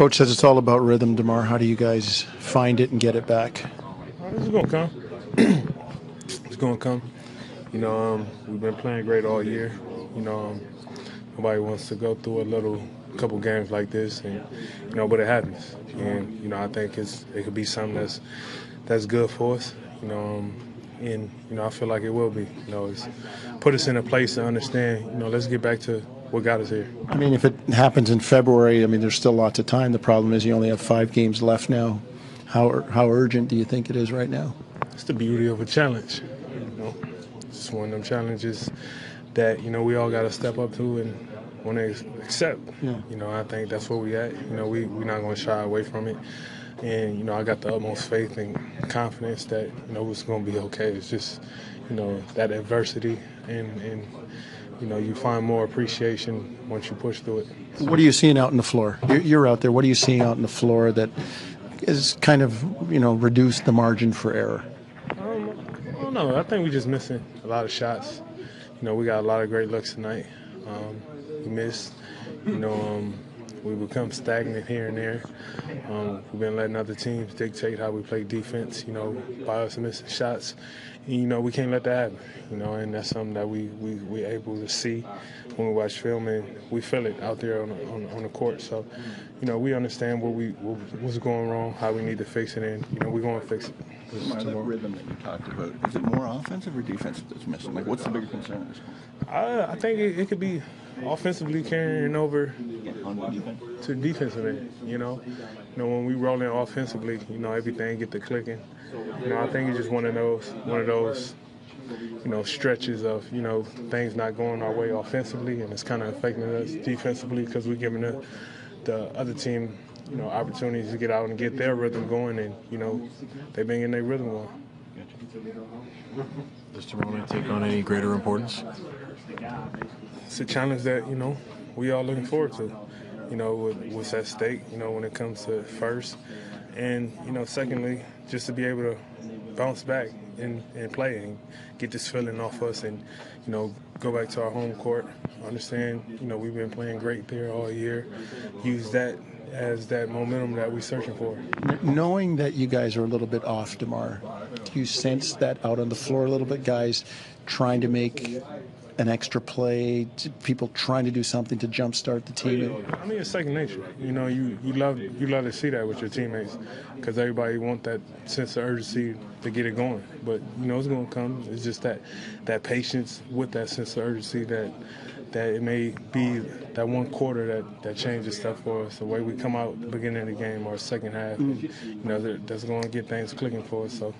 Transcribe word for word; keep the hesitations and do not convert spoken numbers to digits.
Coach says it's all about rhythm. DeMar, how do you guys find it and get it back? It's going to come. It's going to come. You know, um, we've been playing great all year. You know, um, nobody wants to go through a little couple games like this, and you know, but it happens. And you know, I think it's it could be something that's that's good for us. You know, um, and you know, I feel like it will be. You know, it's put us in a place to understand. You know, let's get back to what got us here. I mean, if it happens in February, I mean, there's still lots of time. The problem is you only have five games left now. How how urgent do you think it is right now? It's the beauty of a challenge. You know, it's one of them challenges that you know we all got to step up to and want to accept. Yeah. You know, I think that's where we at. You know, we we're not going to shy away from it. And you know, I got the utmost faith and confidence that you know it's going to be okay. It's just you know that adversity and and. You know, you find more appreciation once you push through it. So. What are you seeing out on the floor? You're, you're out there. What are you seeing out on the floor that is kind of, you know, reduced the margin for error? Um, I don't know. I think we're just missing a lot of shots. You know, we got a lot of great looks tonight. Um, we missed. You know, um, we become stagnant here and there. Um, we've been letting other teams dictate how we play defense, you know, by us missing shots. And, you know, we can't let that happen, you know, and that's something that we, we, we're able to see when we watch film, and we feel it out there on, on, on the court. So, you know, we understand what we what, what's going wrong, how we need to fix it, and, you know, we're going to fix it. That rhythm that you talked about, is it more offensive or defensive that's missing? Like, what's the bigger concern? I, I think it, it could be offensively carrying over to the defensive end, you know. You know, when we roll in offensively, you know, everything get to clicking. You know, I think it's just one of those, one of those, you know, stretches of, you know, things not going our way offensively, and it's kind of affecting us defensively because we're giving the, the other team, you know, opportunities to get out and get their rhythm going, and, you know, they've been in their rhythm going. Does tomorrow take on any greater importance? It's a challenge that, you know, we all looking forward to. You know, what's at stake, you know, when it comes to first. And, you know, secondly, just to be able to bounce back and, and play and get this feeling off us and, you know, go back to our home court. Understand, you know, we've been playing great there all year. Use that as that momentum that we're searching for. Knowing that you guys are a little bit off, DeMar, do you sense that out on the floor a little bit, guys trying to make an extra play, people trying to do something to jumpstart the team? I mean, it's second nature. You know, you, you love you love to see that with your teammates because everybody wants that sense of urgency to get it going. But, you know, it's going to come. It's just that that patience with that sense of urgency that that it may be that one quarter that, that changes stuff for us, the way we come out at the beginning of the game or second half. And, you know, that's going to get things clicking for us. So.